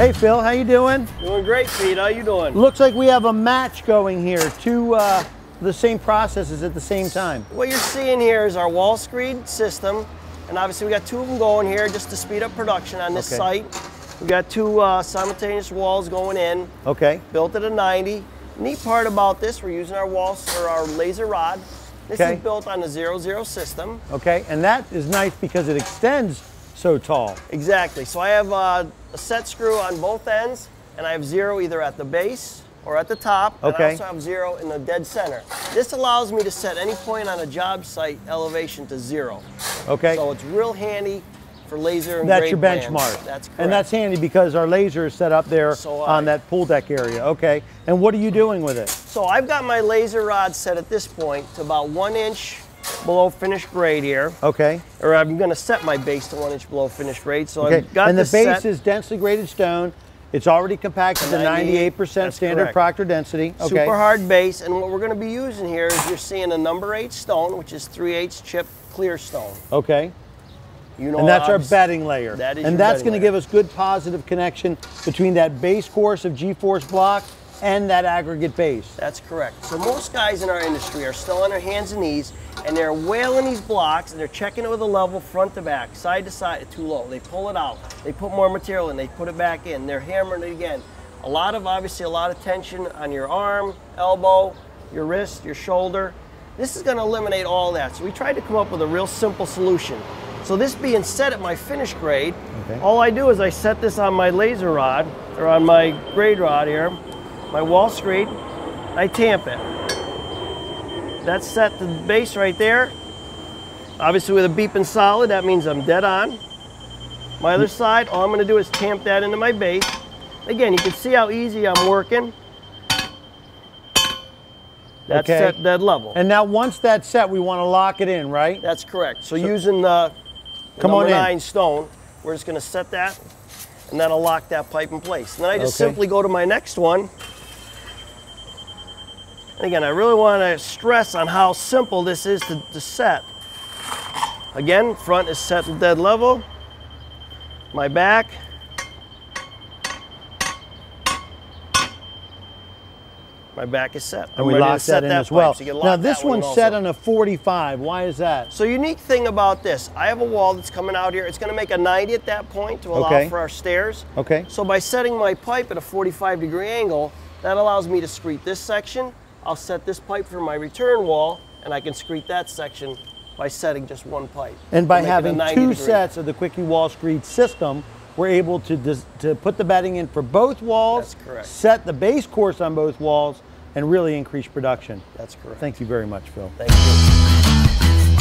Hey Phil, how you doing? Doing great, Pete. How you doing? Looks like we have a match going here. The same processes at the same time. What you're seeing here is our wall screed system, and obviously we got two of them going here just to speed up production on this site. We got two simultaneous walls going in. Okay. Built at a 90. Neat part about this, we're using our our laser rod. This is built on a 0-0 system. Okay, and that is nice because it extends so tall. Exactly. So I have a set screw on both ends, and I have 0 either at the base or at the top, and I also have 0 in the dead center. This allows me to set any point on a job site elevation to 0. Okay. So it's real handy for laser and that's your benchmark. That's correct. And that's handy because our laser is set up there on that pool deck area. Okay. And what are you doing with it? So I've got my laser rod set at this point to about 1 inch below finished grade here. Okay. Or I'm going to set my base to 1 inch below finished grade. So I've got this set. And the base is densely graded stone. It's already compacted to 98% standard Proctor density. Okay. Super hard base, and what we're going to be using here is you're seeing a number 8 stone, which is 3/8 chip clear stone. Okay. You know, and that's our bedding layer. That is, and that's going to give us good positive connection between that base course of G-Force block and that aggregate base. That's correct. So most guys in our industry are still on their hands and knees, and they're whaling these blocks, and they're checking it with a level front to back, side to side, too low. They pull it out. They put more material in. They put it back in. They're hammering it again. Obviously a lot of tension on your arm, elbow, your wrist, your shoulder. This is going to eliminate all that. So we tried to come up with a real simple solution. So this being set at my finish grade, all I do is I set this on my laser rod, or on my grade rod here, my wall screed, I tamp it. That's set to the base right there. Obviously with a beeping solid, that means I'm dead on. My other side, all I'm gonna do is tamp that into my base. Again, you can see how easy I'm working. That's set dead level. And now once that's set, we wanna lock it in, right? That's correct. So using the number 9 stone, we're just gonna set that, and that'll lock that pipe in place. And then I just simply go to my next one. And again, I really want to stress on how simple this is to set. Again, front is set to dead level. My back. My back is set. And we lock that in as well. Now this one's set on a 45. Why is that? So unique thing about this, I have a wall that's coming out here. It's going to make a 90 at that point to allow for our stairs. Okay. So by setting my pipe at a 45-degree angle, that allows me to screed this section. I'll set this pipe for my return wall, and I can screed that section by setting just one pipe. And by having two sets of the Quickie Wall Screed system, we're able to put the bedding in for both walls, set the base course on both walls, and really increase production. That's correct. Thank you very much, Phil. Thank you.